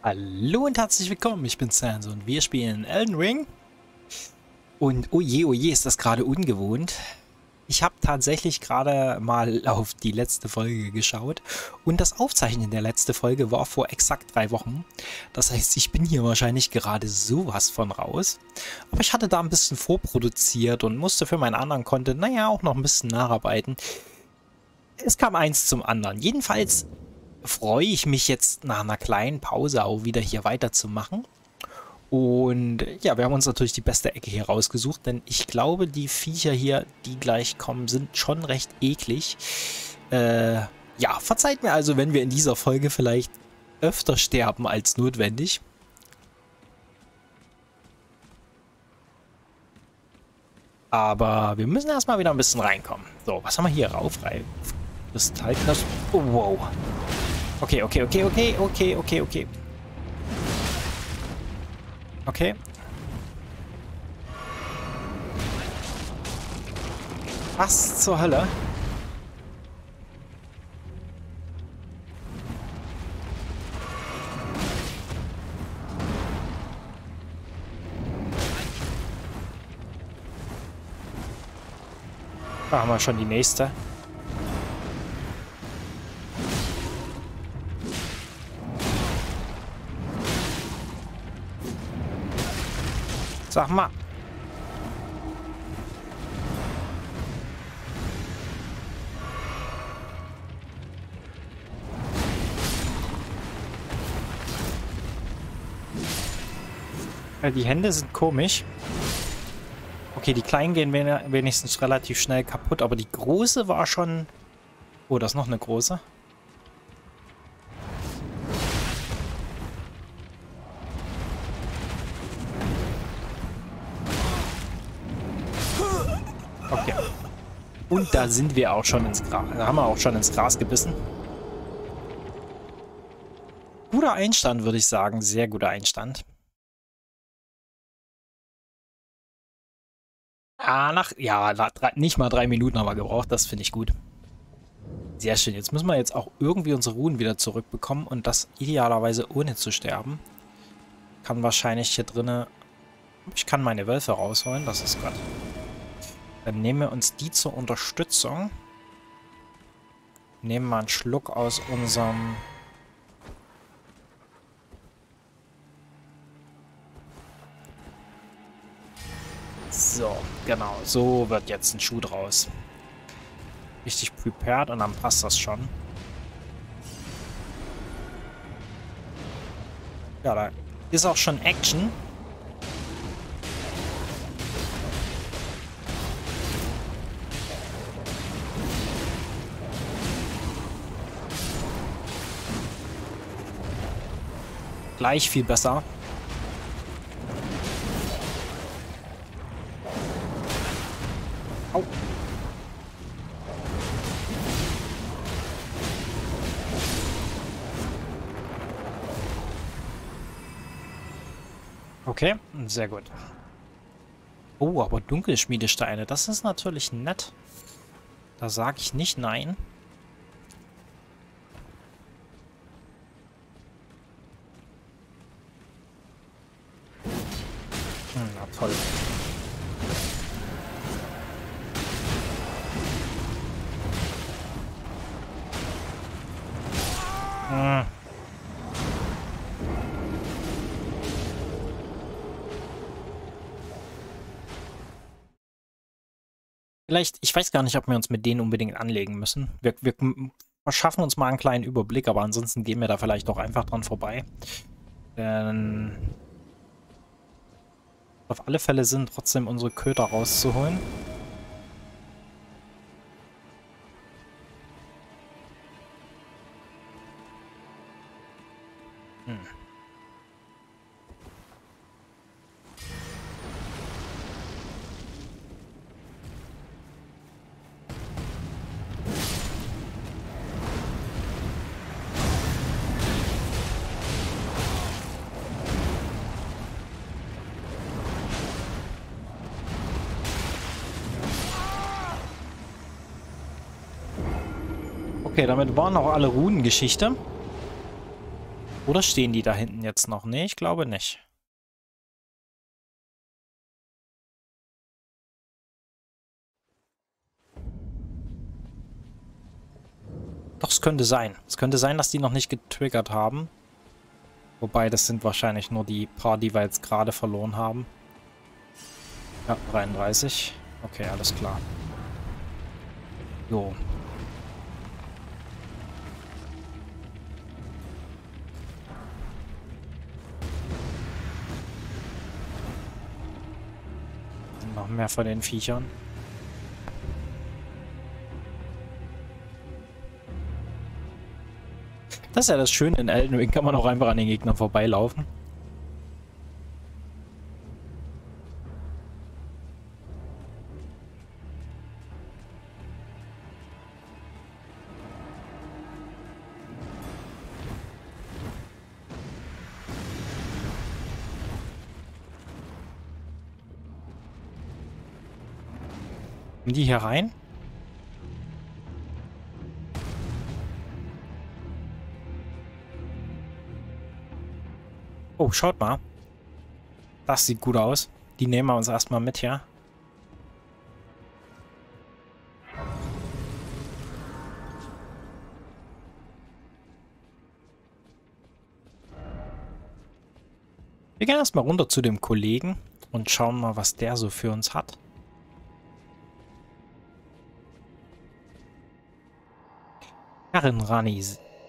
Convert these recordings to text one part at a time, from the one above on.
Hallo und herzlich willkommen, ich bin Sans und wir spielen Elden Ring. Und oje, ist das gerade ungewohnt. Ich habe tatsächlich gerade mal auf die letzte Folge geschaut und das Aufzeichnen der letzten Folge war vor exakt 3 Wochen. Das heißt, ich bin hier wahrscheinlich gerade sowas von raus. Aber ich hatte da ein bisschen vorproduziert und musste für meinen anderen Content, naja, auch noch ein bisschen nacharbeiten. Es kam eins zum anderen. Jedenfalls freue ich mich jetzt nach einer kleinen Pause auch wieder hier weiterzumachen. Und ja, wir haben uns natürlich die beste Ecke hier rausgesucht, denn ich glaube, die Viecher hier, die gleich kommen, sind schon recht eklig. Ja, verzeiht mir also, wenn wir in dieser Folge vielleicht öfter sterben als notwendig. Aber wir müssen erstmal wieder ein bisschen reinkommen. So, was haben wir hier rauf? Kristallknospen. Oh, wow. Okay. Okay. Was zur Hölle? Da haben wir schon die nächste. Sag mal. Ja, die Hände sind komisch. Okay, die kleinen gehen wenigstens relativ schnell kaputt, aber die große war schon... Oh, da ist noch eine große. Und da sind wir auch schon ins Gras. Da haben wir auch schon ins Gras gebissen. Guter Einstand, würde ich sagen. Sehr guter Einstand. Ah, nicht mal 3 Minuten haben wir gebraucht. Das finde ich gut. Sehr schön. Jetzt müssen wir jetzt auch irgendwie unsere Runen wieder zurückbekommen. Und das idealerweise ohne zu sterben. Kann wahrscheinlich hier drinnen... Ich kann meine Wölfe rausholen. Das ist Gott. Dann nehmen wir uns die zur Unterstützung. Nehmen wir einen Schluck aus unserem... So, genau. So wird jetzt ein Schuh draus. Richtig prepared und dann passt das schon. Ja, da ist auch schon Action. Gleich viel besser. Au. Okay, sehr gut. Oh, aber Dunkelschmiedesteine, das ist natürlich nett. Da sage ich nicht nein. Toll. Hm. Vielleicht, ich weiß gar nicht, ob wir uns mit denen unbedingt anlegen müssen. Wir verschaffen uns mal einen kleinen Überblick, aber ansonsten gehen wir da vielleicht auch einfach dran vorbei. Denn... Auf alle Fälle sind trotzdem unsere Köder rauszuholen. Hm. Okay, damit waren auch alle Runengeschichte. Oder stehen die da hinten jetzt noch? Nee, ich glaube nicht. Doch, es könnte sein. Es könnte sein, dass die noch nicht getriggert haben. Wobei, das sind wahrscheinlich nur die paar, die wir jetzt gerade verloren haben. Ja, 33. Okay, alles klar. Jo. Noch mehr von den Viechern. Das ist ja das Schöne, in Elden Ring kann man auch einfach an den Gegnern vorbeilaufen. Kommen die hier rein? Oh, schaut mal. Das sieht gut aus. Die nehmen wir uns erstmal mit, ja? Wir gehen erstmal runter zu dem Kollegen und schauen mal, was der so für uns hat. Karian, Ranni,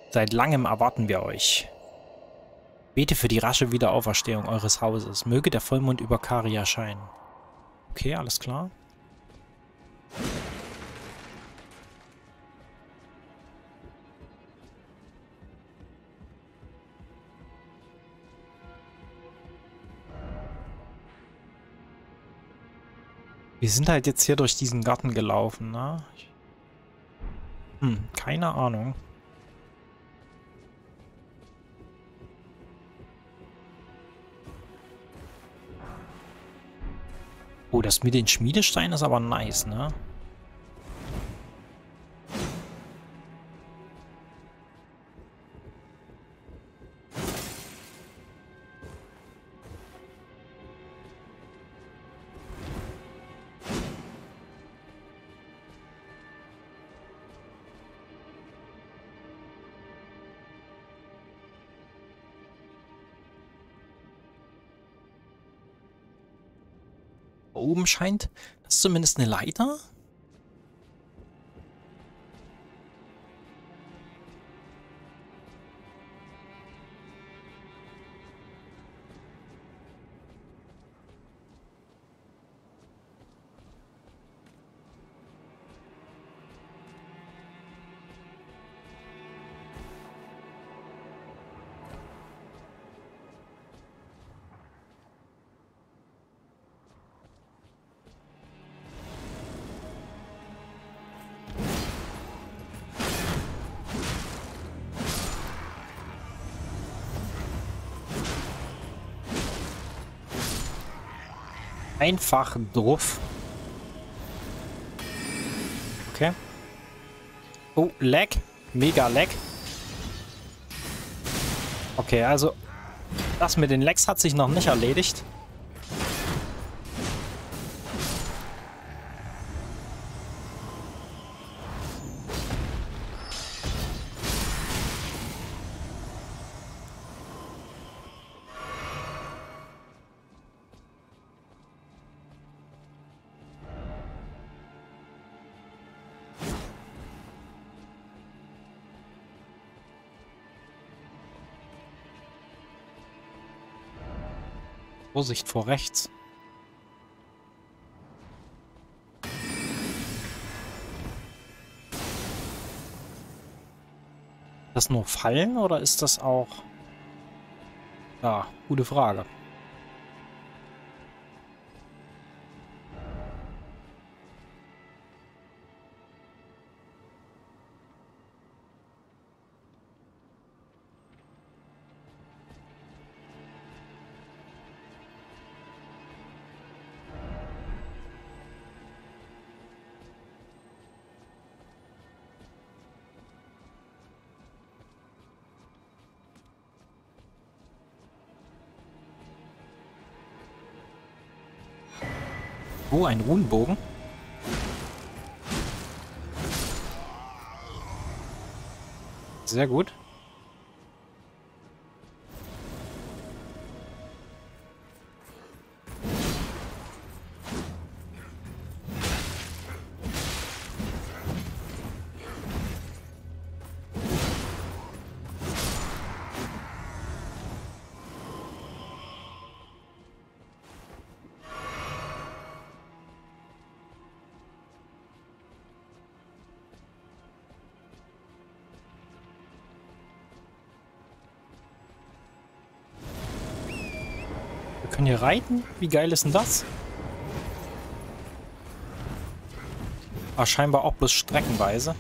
seit langem erwarten wir euch. Bete für die rasche Wiederauferstehung eures Hauses. Möge der Vollmond über Caria scheinen. Okay, alles klar. Wir sind halt jetzt hier durch diesen Garten gelaufen, ne? Keine Ahnung. Oh, das mit den Schmiedesteinen ist aber nice, ne? Oben scheint das zumindest eine Leiter. Einfach drauf. Okay. Oh, Lag. Mega Lag. Okay, also das mit den Lags hat sich noch nicht erledigt. Vorsicht vor rechts. Das nur Fallen oder ist das auch... Ja, gute Frage. Oh, ein Runenbogen. Sehr gut. Können hier reiten? Wie geil ist denn das? Ah, scheinbar auch bloß streckenweise.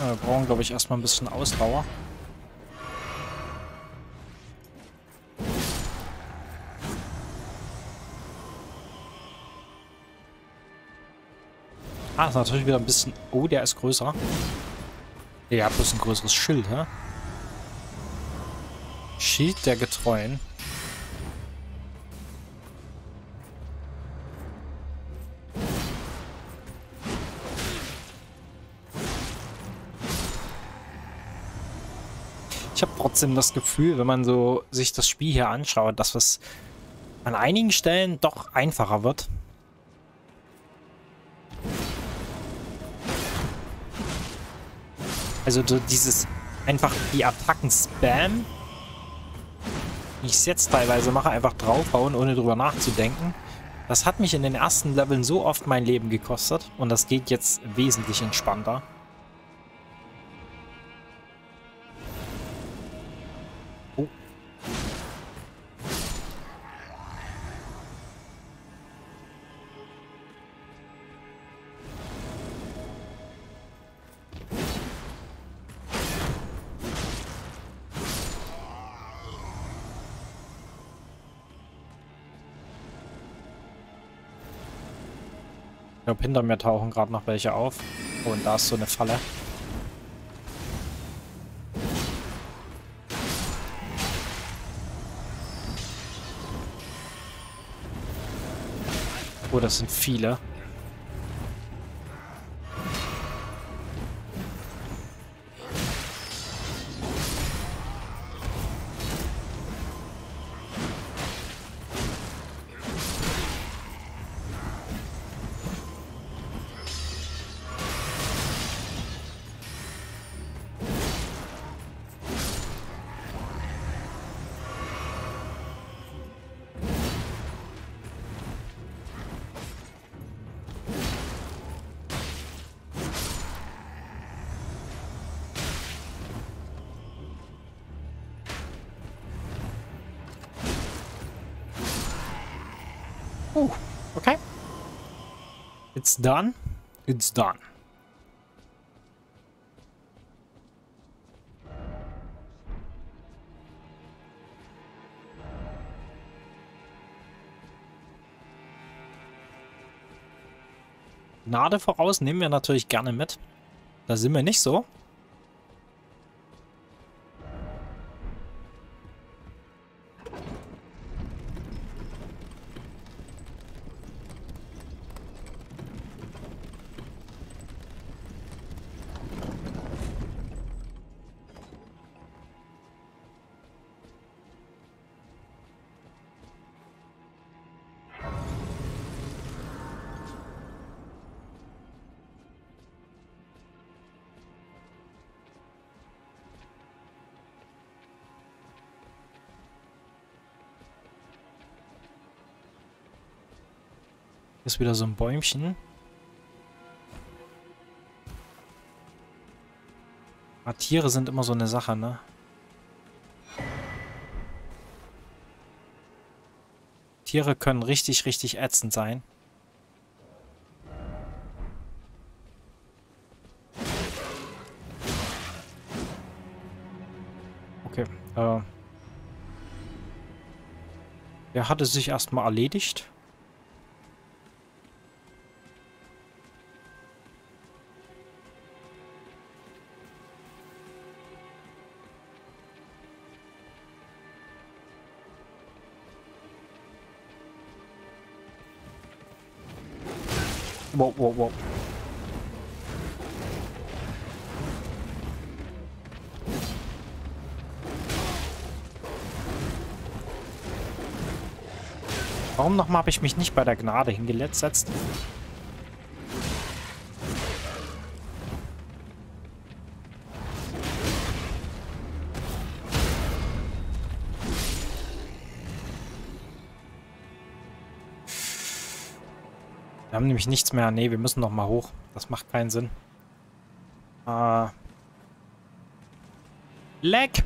Wir brauchen, glaube ich, erstmal ein bisschen Ausdauer. Ah, ist natürlich wieder ein bisschen... Oh, der ist größer. Der hat bloß ein größeres Schild, hä? Schild der Getreuen. Ich habe trotzdem das Gefühl, wenn man so sich das Spiel hier anschaut, dass es an einigen Stellen doch einfacher wird. Also dieses einfach die Attacken spam, wie ich es jetzt teilweise mache, einfach draufhauen, ohne drüber nachzudenken. Das hat mich in den ersten Leveln so oft mein Leben gekostet und das geht jetzt wesentlich entspannter. Ich glaube, hinter mir tauchen gerade noch welche auf. Oh, und da ist so eine Falle. Oh, das sind viele. Okay. It's done. It's done. Gnade voraus nehmen wir natürlich gerne mit. Da sind wir nicht so. Ist wieder so ein Bäumchen. Ah, Tiere sind immer so eine Sache, ne? Tiere können richtig, richtig ätzend sein. Der hatte sich erstmal erledigt. Wow, wow, wow. Warum nochmal habe ich mich nicht bei der Gnade hingesetzt? Wir haben nämlich nichts mehr. Nee, wir müssen nochmal hoch. Das macht keinen Sinn. Leck!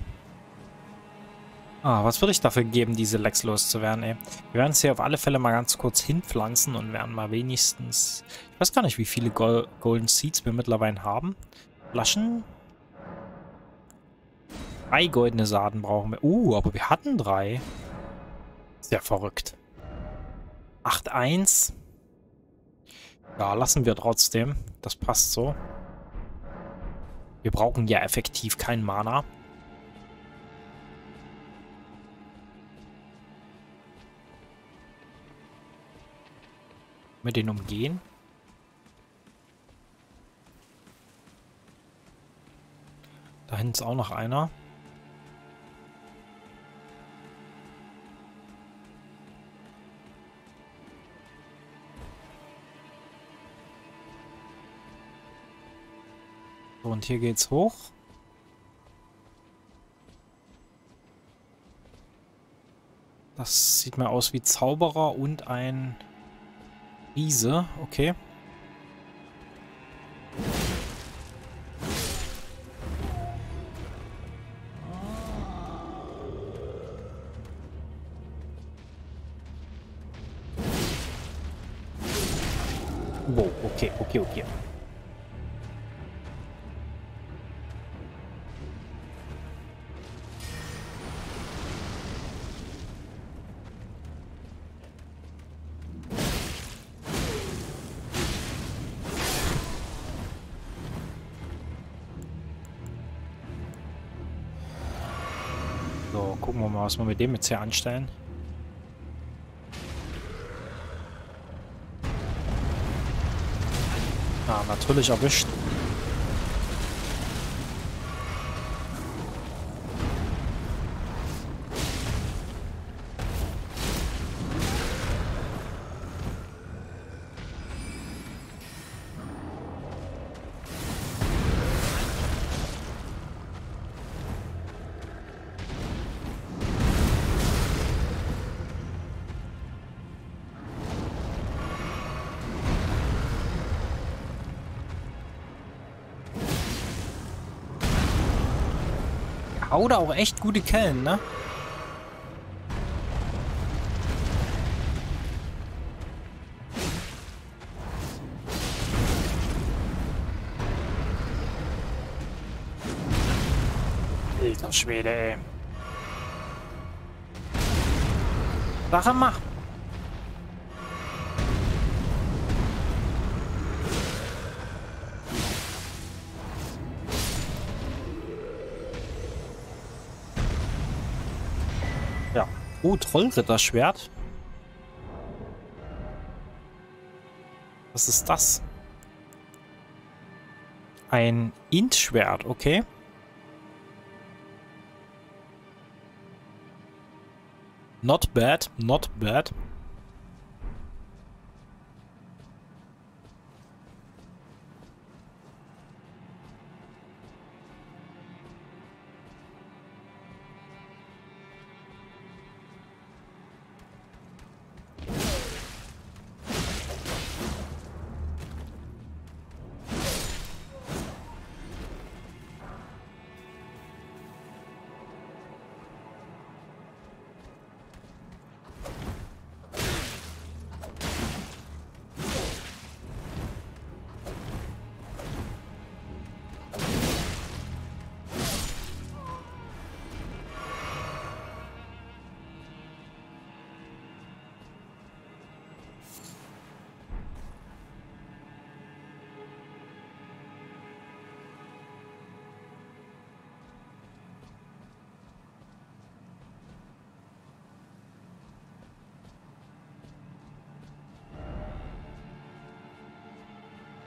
Ah, was würde ich dafür geben, diese Lecks loszuwerden, ey? Wir werden es hier auf alle Fälle mal ganz kurz hinpflanzen und werden mal wenigstens... Ich weiß gar nicht, wie viele Golden Seeds wir mittlerweile haben. Flaschen? 3 goldene Saaten brauchen wir. Aber wir hatten 3. Sehr verrückt. 8-1. Ja, lassen wir trotzdem. Das passt so. Wir brauchen ja effektiv kein Mana. Mit den umgehen. Da hinten ist auch noch einer. So, und hier geht's hoch. Das sieht mir aus wie Zauberer und ein... Riese, okay. Wow, okay. Gucken wir mal, was wir mit dem jetzt hier anstellen. Ah, natürlich erwischt. Oder auch echt gute Kellen, ne? Alter Schwede, ey. Sache mach! Oh, Trollritterschwert. Was ist das? Ein Int-Schwert, okay. Not bad, not bad.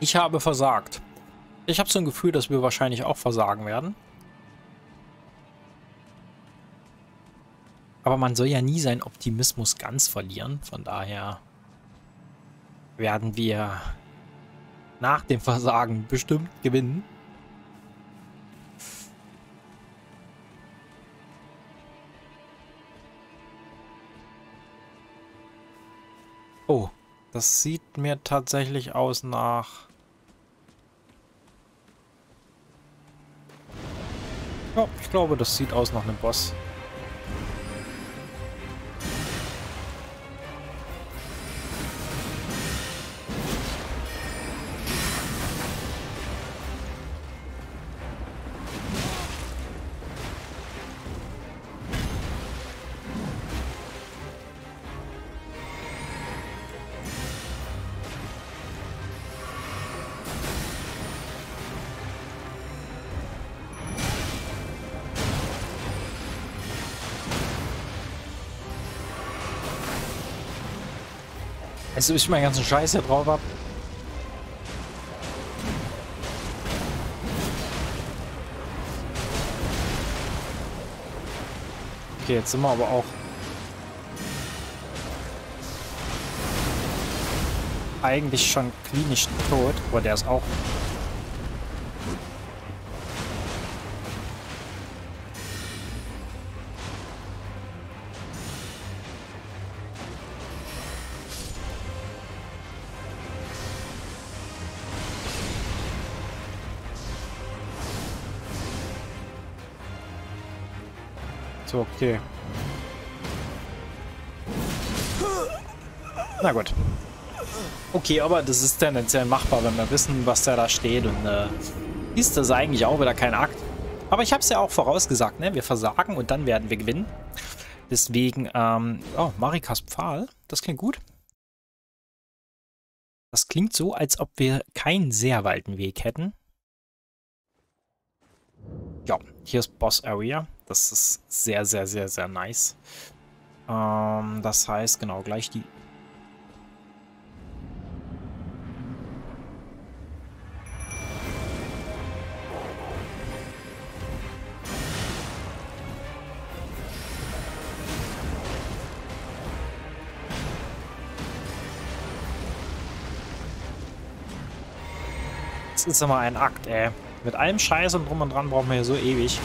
Ich habe versagt. Ich habe so ein Gefühl, dass wir wahrscheinlich auch versagen werden. Aber man soll ja nie seinen Optimismus ganz verlieren. Von daher werden wir nach dem Versagen bestimmt gewinnen. Oh, das sieht mir tatsächlich aus nach... Ja, ich glaube, das sieht aus nach einem Boss. Jetzt, bis ich meinen ganzen Scheiß hier drauf habe. Okay, jetzt sind wir aber auch eigentlich schon klinisch tot. Aber der ist auch... Okay. Na gut. Okay, aber das ist tendenziell machbar, wenn wir wissen, was da steht. Und ist das eigentlich auch wieder kein Akt. Aber ich habe es ja auch vorausgesagt, ne? Wir versagen und dann werden wir gewinnen. Deswegen, oh, Marikas Pfahl. Das klingt gut. Das klingt so, als ob wir keinen sehr weiten Weg hätten. Ja, hier ist Boss Area. Das ist sehr, sehr, sehr, sehr nice. Das heißt, genau, gleich die... Das ist immer ein Akt, ey. Mit allem Scheiß und drum und dran brauchen wir hier so ewig.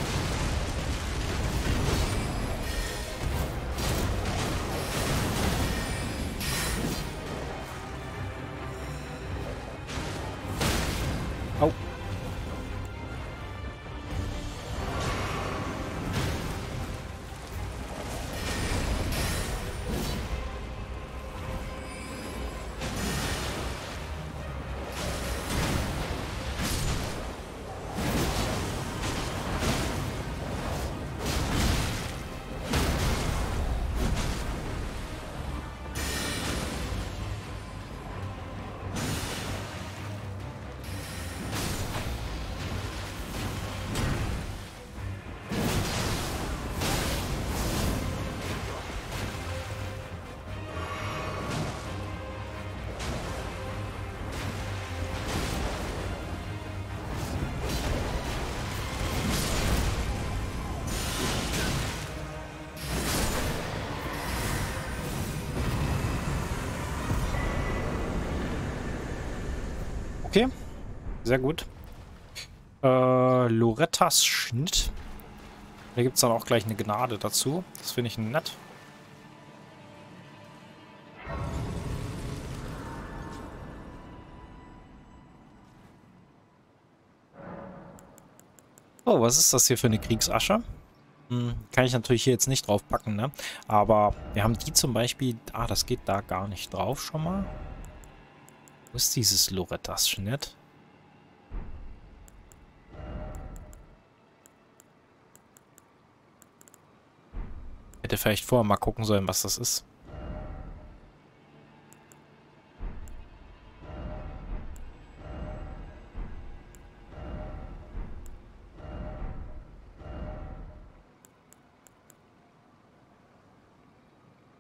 Okay, sehr gut. Lorettas Schnitt. Da gibt es dann auch gleich eine Gnade dazu. Das finde ich nett. Oh, was ist das hier für eine Kriegsasche? Hm, kann ich natürlich hier jetzt nicht drauf packen, ne? Aber wir haben die zum Beispiel... Ah, das geht da gar nicht drauf schon mal. Wo ist dieses Lorettas-Schnitt? Hätte vielleicht vorher mal gucken sollen, was das ist.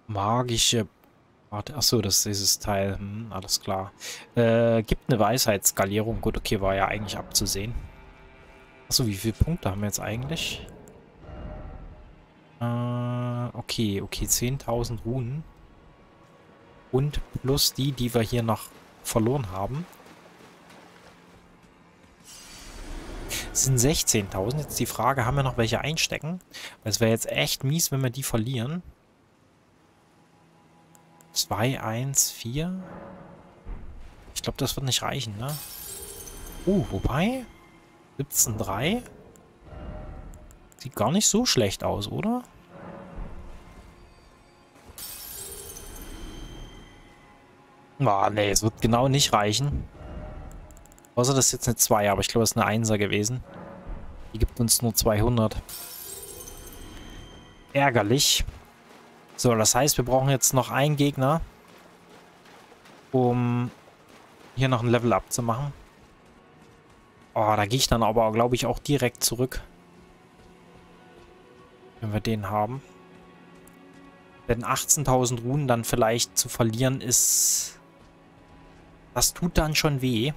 Magische Warte, achso, das ist dieses Teil. Alles klar. Gibt eine Weisheitsskalierung. Gut, okay, war ja eigentlich abzusehen. Achso, wie viele Punkte haben wir jetzt eigentlich? Okay, okay, 10.000 Runen. Und plus die, die wir hier noch verloren haben. Das sind 16.000. Jetzt die Frage, haben wir noch welche einstecken? Es wäre jetzt echt mies, wenn wir die verlieren. 2, 1, 4. Ich glaube, das wird nicht reichen, ne? Wobei? 17,3. Sieht gar nicht so schlecht aus, oder? Ne, es wird genau nicht reichen. Außer das ist jetzt eine 2, aber ich glaube, es ist eine 1er gewesen. Die gibt uns nur 200. Ärgerlich. So, das heißt, wir brauchen jetzt noch einen Gegner, um hier noch ein Level-Up zu machen. Oh, da gehe ich dann aber, glaube ich, auch direkt zurück. Wenn wir den haben. Denn 18.000 Runen dann vielleicht zu verlieren ist... Das tut dann schon weh.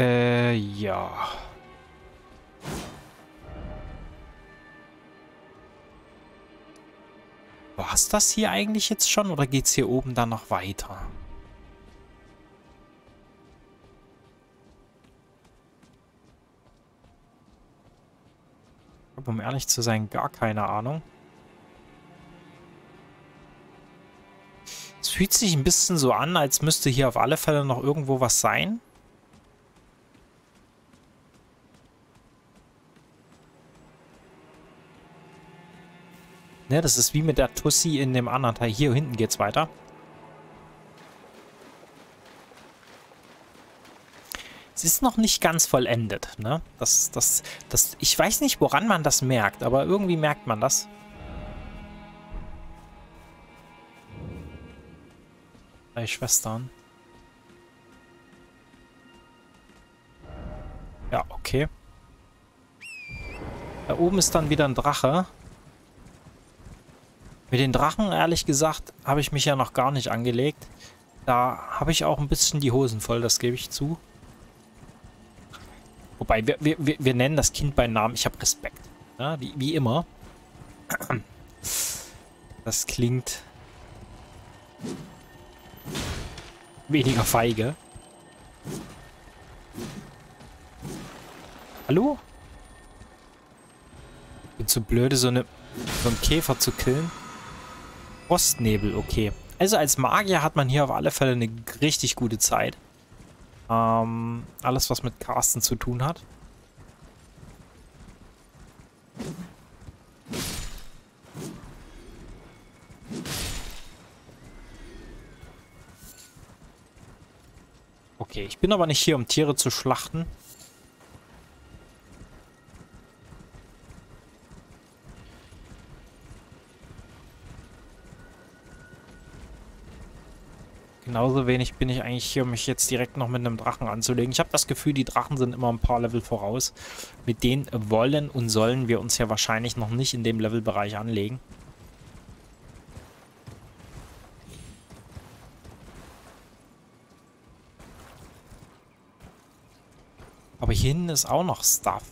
Ja. War's das hier eigentlich jetzt schon oder geht's hier oben dann noch weiter? Ich habe, um ehrlich zu sein, gar keine Ahnung. Es fühlt sich ein bisschen so an, als müsste hier auf alle Fälle noch irgendwo was sein. Ne, das ist wie mit der Tussi in dem anderen Teil. Hier hinten geht's weiter. Es ist noch nicht ganz vollendet, ne? Ich weiß nicht, woran man das merkt, aber irgendwie merkt man das. Drei Schwestern. Ja, okay. Da oben ist dann wieder ein Drache. Mit den Drachen, ehrlich gesagt, habe ich mich ja noch gar nicht angelegt. Da habe ich auch ein bisschen die Hosen voll, das gebe ich zu. Wobei, wir nennen das Kind beim Namen. Ich habe Respekt. Ja, wie immer. Das klingt weniger feige. Hallo? Ich bin zu blöde, so einen Käfer zu killen. Frostnebel, okay. Also als Magier hat man hier auf alle Fälle eine richtig gute Zeit. Alles, was mit Casten zu tun hat. Okay, ich bin aber nicht hier, um Tiere zu schlachten. Genauso wenig bin ich eigentlich hier, um mich jetzt direkt noch mit einem Drachen anzulegen. Ich habe das Gefühl, die Drachen sind immer ein paar Level voraus. Mit denen wollen und sollen wir uns ja wahrscheinlich noch nicht in dem Levelbereich anlegen. Aber hier hinten ist auch noch Stuff.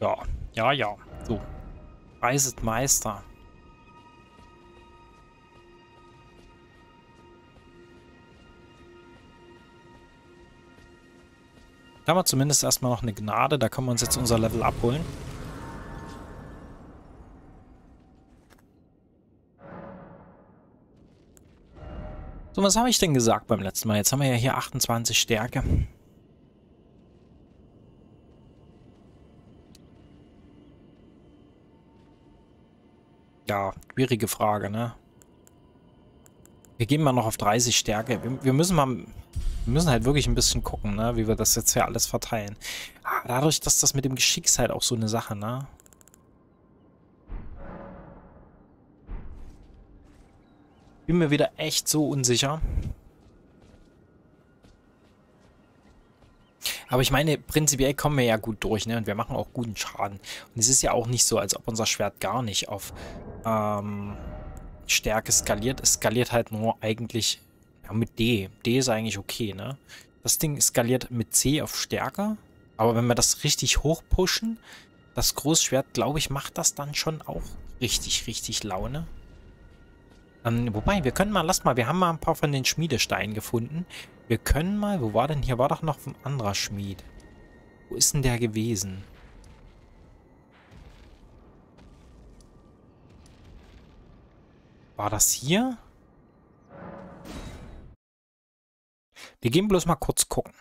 Ja, ja, ja. So. Reiset Meister. Da haben wir zumindest erstmal noch eine Gnade. Da können wir uns jetzt unser Level abholen. So, was habe ich denn gesagt beim letzten Mal? Jetzt haben wir ja hier 28 Stärke. Ja, schwierige Frage, ne? Wir gehen mal noch auf 30 Stärke. Wir müssen halt wirklich ein bisschen gucken, ne, wie wir das jetzt hier alles verteilen. Dadurch, dass das mit dem Geschick ist halt auch so eine Sache, ne? Bin mir wieder echt so unsicher. Aber ich meine, prinzipiell kommen wir ja gut durch, ne? Und wir machen auch guten Schaden. Und es ist ja auch nicht so, als ob unser Schwert gar nicht auf Stärke skaliert. Es skaliert halt nur eigentlich ja, mit D. D ist eigentlich okay, ne? Das Ding skaliert mit C auf Stärke. Aber wenn wir das richtig hoch pushen, das Großschwert, glaube ich, macht das dann schon auch richtig, richtig Laune. Wobei, wir können mal, lass mal, wir haben mal ein paar von den Schmiedesteinen gefunden. Wir können mal, wo war denn, hier war doch noch ein anderer Schmied. Wo ist denn der gewesen? War das hier? Wir gehen bloß mal kurz gucken.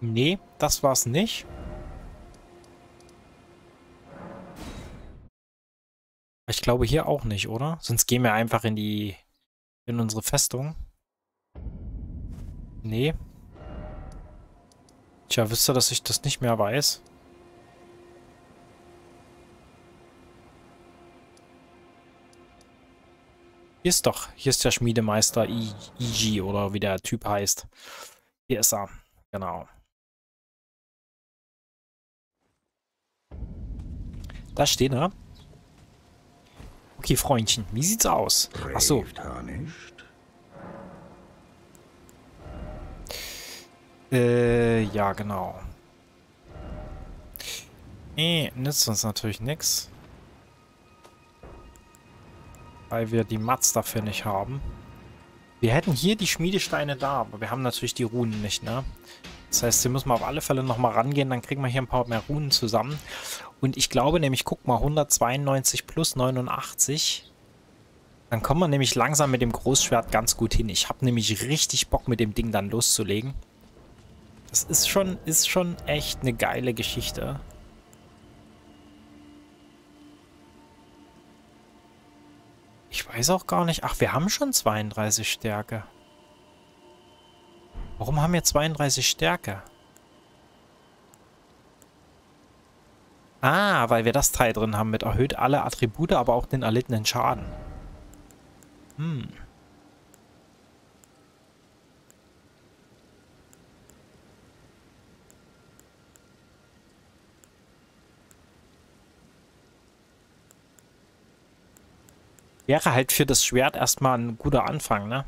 Nee, das war's nicht. Ich glaube hier auch nicht, oder? Sonst gehen wir einfach in die... in unsere Festung. Nee. Tja, wisst ihr, dass ich das nicht mehr weiß? Hier ist doch, hier ist der Schmiedemeister Eiji oder wie der Typ heißt. Hier ist er, genau. Da steht er. Okay, Freundchen, wie sieht's aus? Ach so. Ja, genau. Nützt uns natürlich nichts. Weil wir die Mats dafür nicht haben. Wir hätten hier die Schmiedesteine da, aber wir haben natürlich die Runen nicht, ne? Das heißt, hier müssen wir auf alle Fälle nochmal rangehen, dann kriegen wir hier ein paar mehr Runen zusammen. Und ich glaube nämlich, guck mal, 192 plus 89. Dann kommen wir nämlich langsam mit dem Großschwert ganz gut hin. Ich habe nämlich richtig Bock, mit dem Ding dann loszulegen. Das ist schon echt eine geile Geschichte. Ich weiß auch gar nicht. Ach, wir haben schon 32 Stärke. Warum haben wir 32 Stärke? Ah, weil wir das Teil drin haben mit erhöht alle Attribute, aber auch den erlittenen Schaden. Hm. Wäre halt für das Schwert erstmal ein guter Anfang, ne?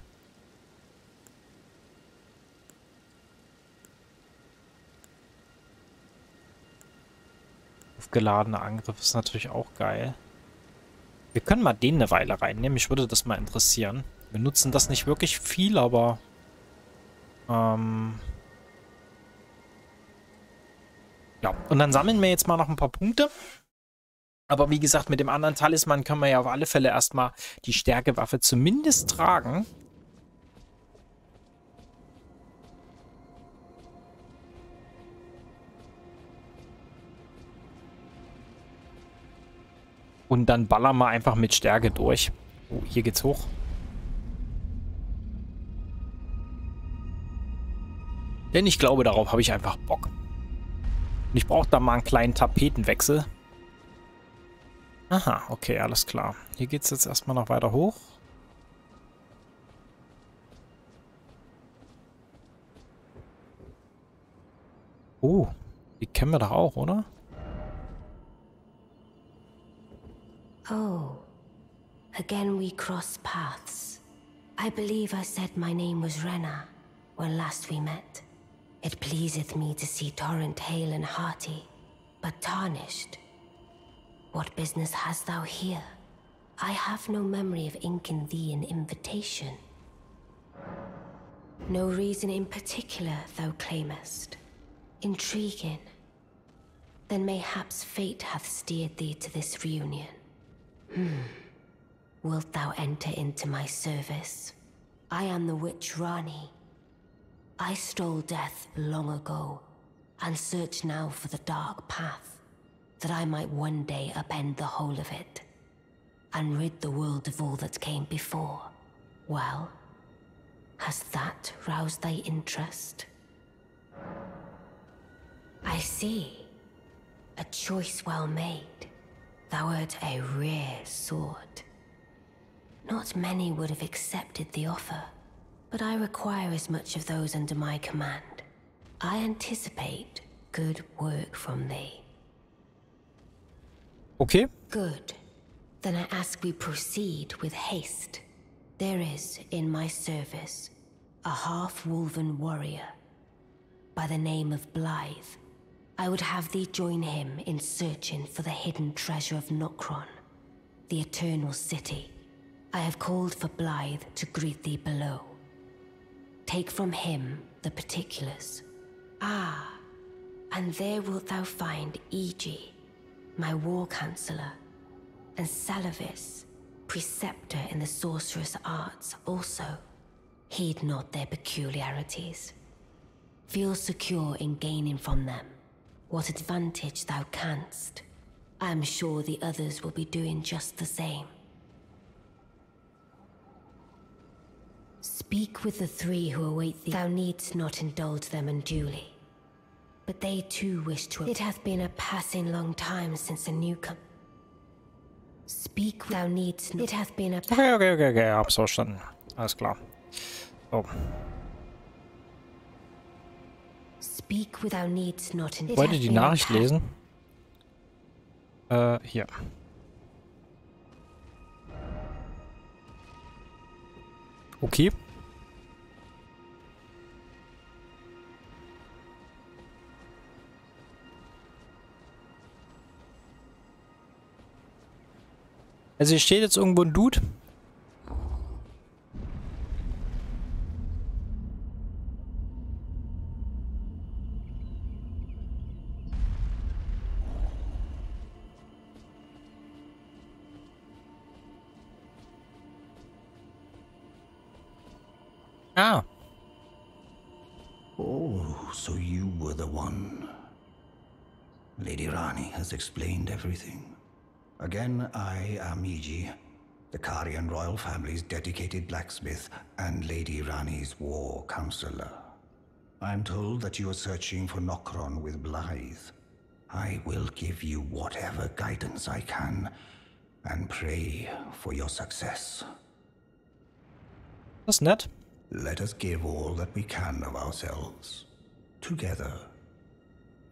Aufgeladener Angriff ist natürlich auch geil. Wir können mal den eine Weile reinnehmen. Mich würde das mal interessieren. Wir nutzen das nicht wirklich viel, aber... ja, und dann sammeln wir jetzt mal noch ein paar Punkte. Aber wie gesagt, mit dem anderen Talisman können wir ja auf alle Fälle erstmal die Stärkewaffe zumindest tragen. Und dann ballern wir einfach mit Stärke durch. Oh, hier geht's hoch. Denn ich glaube, darauf habe ich einfach Bock. Und ich brauche da mal einen kleinen Tapetenwechsel. Aha, okay, alles klar. Hier geht es jetzt erstmal noch weiter hoch. Oh, die kennen wir doch auch, oder? Oh, again we cross paths. I believe I said my name was Renna when last we met. It pleaseth me to see Torrent hale and hearty, but tarnished. What business hast thou here? I have no memory of inking thee an invitation. No reason in particular thou claimest. Intriguing. Then mayhaps fate hath steered thee to this reunion. Wilt thou enter into my service? I am the witch Ranni. I stole death long ago, and search now for the dark path, that I might one day upend the whole of it, and rid the world of all that came before. Well, has that roused thy interest? I see. A choice well made. Thou art a rare sword. Not many would have accepted the offer, but I require as much of those under my command. I anticipate good work from thee. Okay. Good. Then I ask we proceed with haste. There is in my service a half-wolven warrior by the name of Blythe. I would have thee join him in searching for the hidden treasure of Nokron, the eternal city. I have called for Blythe to greet thee below. Take from him the particulars. Ah, and there wilt thou find Eiji, my war counselor, and Seluvis, preceptor in the sorcerous arts also. Heed not their peculiarities. Feel secure in gaining from them what advantage thou canst. I am sure the others will be doing just the same. Speak with the three who await thee. Thou needst not indulge them unduly, but they too wish to. It hath been a passing long time since a newcomer. Speak. Thou needst. It hath been a. Okay. Hab's verstanden. Alles klar. Oh. Speak without needs not in. Wollte die Nachricht lesen? Hier. Okay. Also hier steht jetzt irgendwo ein Dude. Ah. Oh, so you were the one. Lady Ranni has explained everything. Again, I am Eiji, the Karian royal family's dedicated blacksmith and Lady Rani's war counselor. I am told that you are searching for Nokron with Blythe. I will give you whatever guidance I can and pray for your success. That's nett. Let us give all that we can of ourselves, together,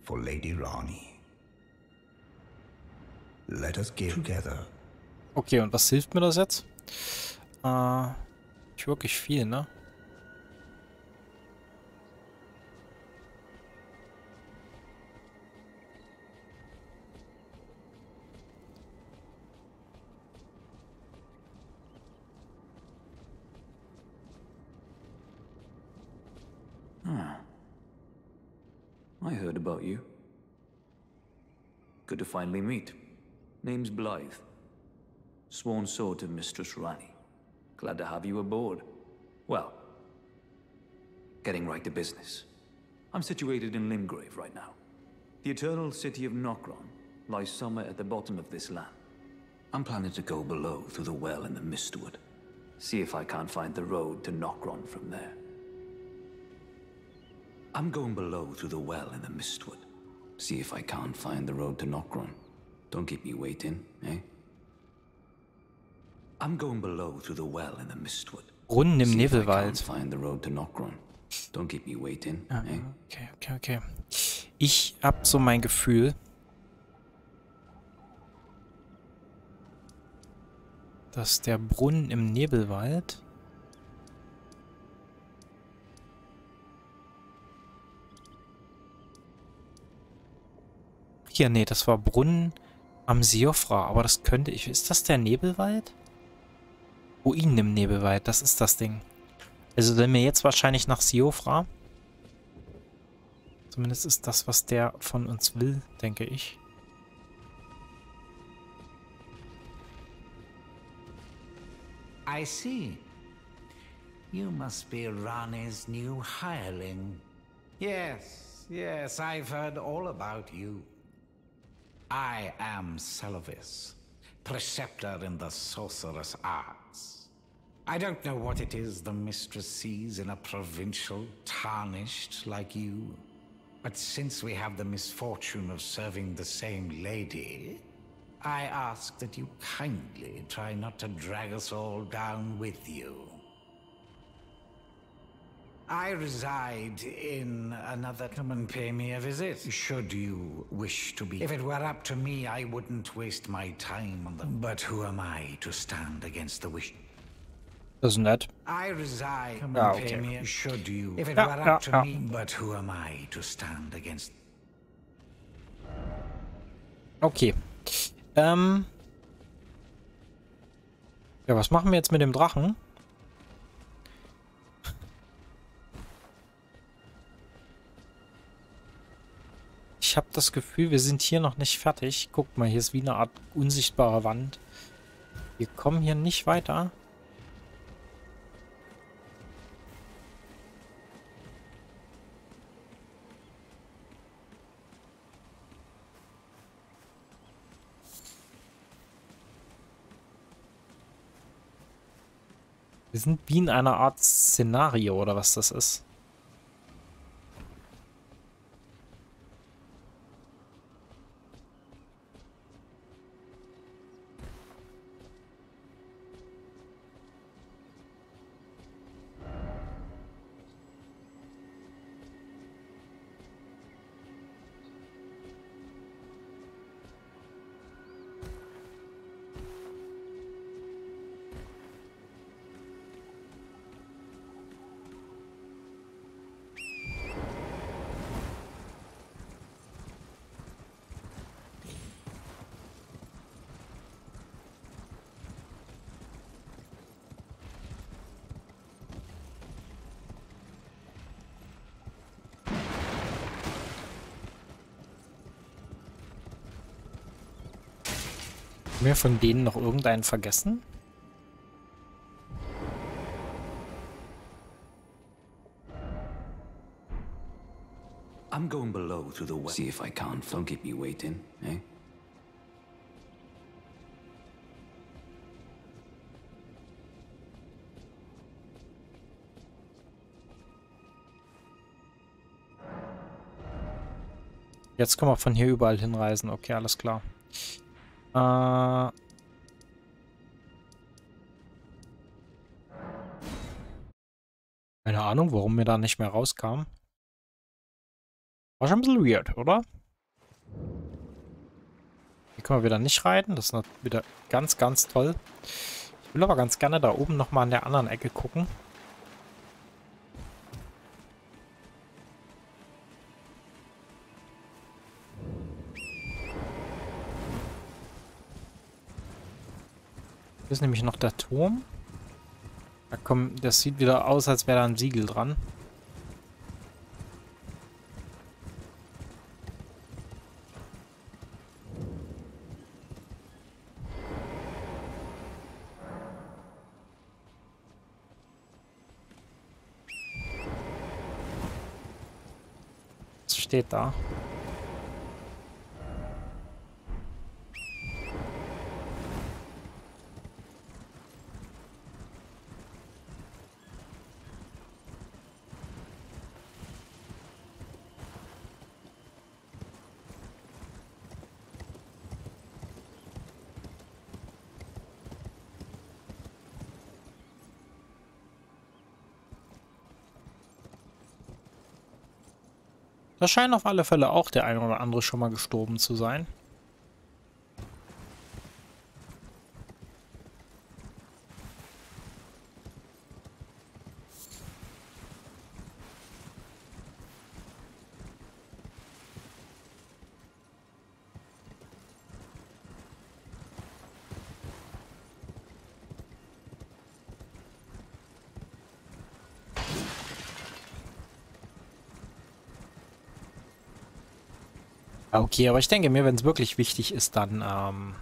for Lady Ranni. Let us give together. Okay, und was hilft mir das jetzt? Nicht wirklich viel, ne? I heard about you. Good to finally meet. Name's Blythe. Sworn sword to Mistress Ranni. Glad to have you aboard. Well, getting right to business. I'm situated in Limgrave right now. The eternal city of Nokron lies somewhere at the bottom of this land. I'm planning to go below through the well in the Mistwood. See if I can't find the road to Nokron from there. I'm going below through the well in the Mistwood. See if I can't find the road to Nokron. Don't keep me waiting, eh? I'm going below through the well in the Mistwood. Brunnen im Nebelwald. Find the road to Nokron. Don't keep me waiting, eh? Okay. Ich hab so mein Gefühl, dass der Brunnen im Nebelwald hier, nee, das war Brunnen am Siofra, aber das könnte ich... Ist das der Nebelwald? Ruinen im Nebelwald, das ist das Ding. Also wenn wir jetzt wahrscheinlich nach Siofra. Zumindest ist das, was der von uns will, denke ich. I see. You must be Ranni's new hireling. Yes, yes, I've heard all about you. I am Seluvis, preceptor in the sorcerous arts. I don't know what it is the mistress sees in a provincial tarnished like you. But since we have the misfortune of serving the same lady, I ask that you kindly try not to drag us all down with you. I reside in another... Come and pay me a visit, should you wish to be... If it were up to me, I wouldn't waste my time on them. But who am I to stand against the wish? Isn't that? I reside... Come and pay me a... Should you... If it were up to me, but who am I to stand against... Okay. Ja, was machen wir jetzt mit dem Drachen? Ich habe das Gefühl, wir sind hier noch nicht fertig. Guckt mal, hier ist wie eine Art unsichtbare Wand. Wir kommen hier nicht weiter. Wir sind wie in einer Art Szenario, oder was das ist. Haben wir von denen noch irgendeinen vergessen? I'm going below to the west. See if I can't. Don't keep me waiting, eh? Jetzt können wir von hier überall hinreisen. Okay, alles klar. Keine Ahnung, warum wir da nicht mehr rauskam. War schon ein bisschen weird, oder? Hier können wir wieder nicht reiten. Das ist wieder ganz, ganz toll. Ich will aber ganz gerne da oben nochmal an der anderen Ecke gucken. Ist nämlich noch der Turm. Da kommen, das sieht wieder aus, als wäre da ein Siegel dran. Was steht da? Da scheint auf alle Fälle auch der ein oder andere schon mal gestorben zu sein. Okay, aber ich denke mir, wenn es wirklich wichtig ist, dann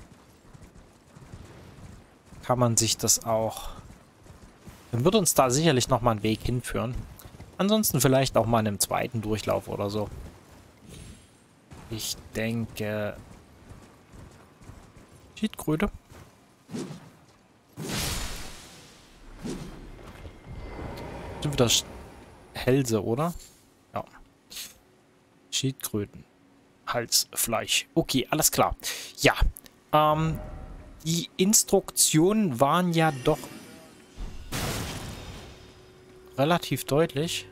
kann man sich das auch... Dann wird uns da sicherlich nochmal ein Weg hinführen. Ansonsten vielleicht auch mal in einem zweiten Durchlauf oder so. Ich denke... Schildkröte. Sind wir das Hälse, oder? Ja. Schildkröten. Halsfleisch. Okay, alles klar. Ja. Die Instruktionen waren ja doch relativ deutlich.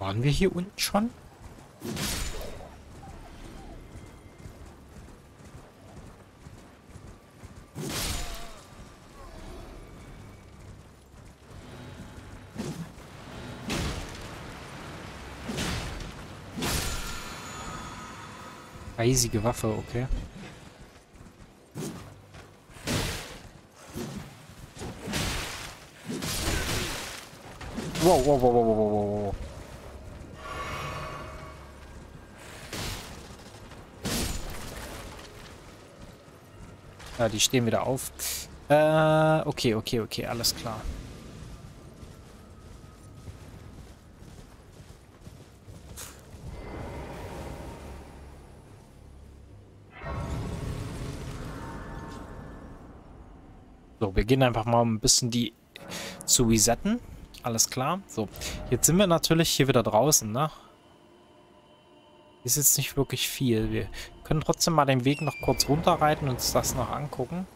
Waren wir hier unten schon? Eisige Waffe, okay. Wow, wow, wow, wow, wow, wow. Ja, die stehen wieder auf. Okay, okay, okay, alles klar. So, wir gehen einfach mal ein bisschen die zu resetten. Alles klar. So, jetzt sind wir natürlich hier wieder draußen, ne? Ist jetzt nicht wirklich viel. Wir können trotzdem mal den Weg noch kurz runterreiten und uns das noch angucken.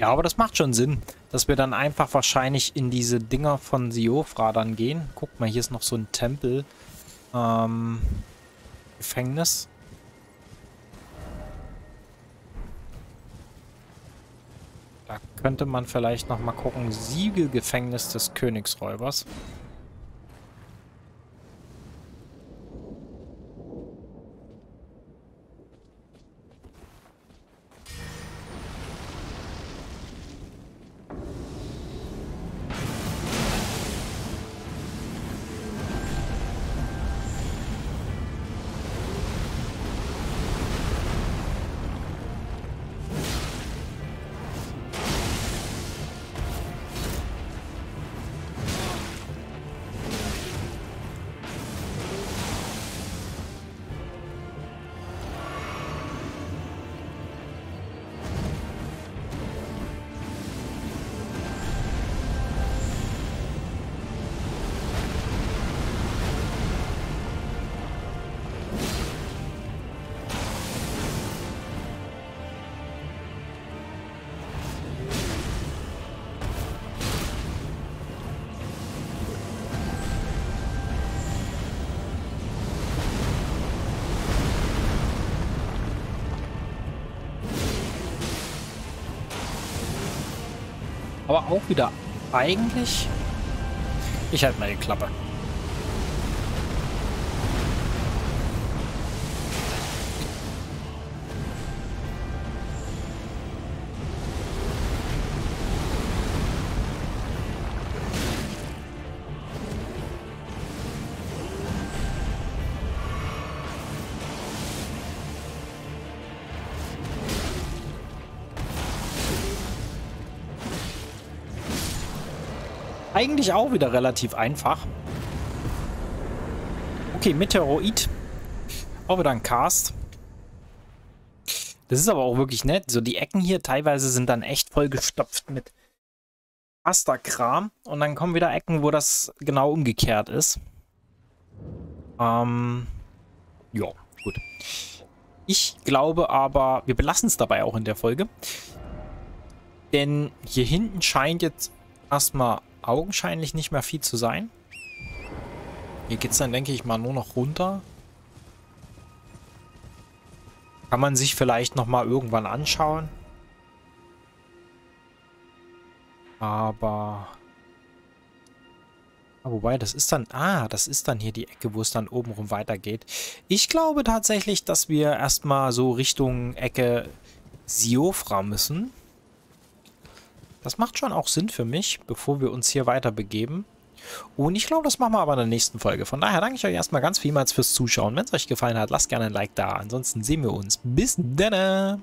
Ja, aber das macht schon Sinn, dass wir dann einfach wahrscheinlich in diese Dinger von Siofra dann gehen. Guck mal, hier ist noch so ein Tempel. Gefängnis. Da könnte man vielleicht nochmal gucken. Siegelgefängnis des Königsräubers. Aber auch wieder eigentlich... Ich halte mal die Klappe. Eigentlich auch wieder relativ einfach. Okay, Meteoroid. Auch wieder ein Cast. Das ist aber auch wirklich nett. So, die Ecken hier teilweise sind dann echt vollgestopft mit Pasta-Kram. Und dann kommen wieder Ecken, wo das genau umgekehrt ist. Ja, gut. Ich glaube aber, wir belassen es dabei auch in der Folge. Denn hier hinten scheint jetzt erstmal augenscheinlich nicht mehr viel zu sein. Hier geht es dann, denke ich mal, nur noch runter. Kann man sich vielleicht nochmal irgendwann anschauen. Aber wobei, das ist dann... Ah, das ist dann hier die Ecke, wo es dann obenrum weitergeht. Ich glaube tatsächlich, dass wir erstmal so Richtung Ecke Siofra müssen. Das macht schon auch Sinn für mich, bevor wir uns hier weiter begeben. Und ich glaube, das machen wir aber in der nächsten Folge. Von daher danke ich euch erstmal ganz vielmals fürs Zuschauen. Wenn es euch gefallen hat, lasst gerne ein Like da. Ansonsten sehen wir uns. Bis dann!